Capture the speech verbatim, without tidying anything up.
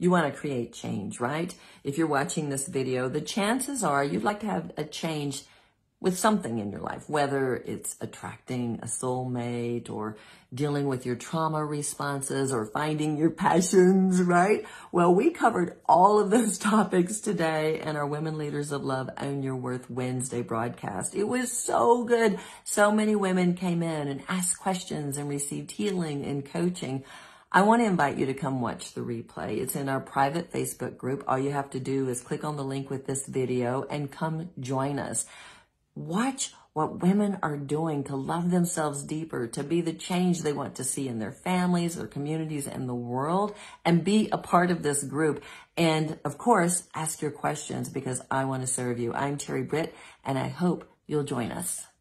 You want to create change, right? If you're watching this video, the chances are you'd like to have a change with something in your life, whether it's attracting a soulmate or dealing with your trauma responses or finding your passions, right? Well, we covered all of those topics today in our Women Leaders of Love Own Your Worth Wednesday broadcast. It was so good. So many women came in and asked questions and received healing and coaching. I want to invite you to come watch the replay. It's in our private Facebook group. All you have to do is click on the link with this video and come join us. Watch what women are doing to love themselves deeper, to be the change they want to see in their families, their communities, and the world, and be a part of this group. And of course, ask your questions because I want to serve you. I'm Terry Britt, and I hope you'll join us.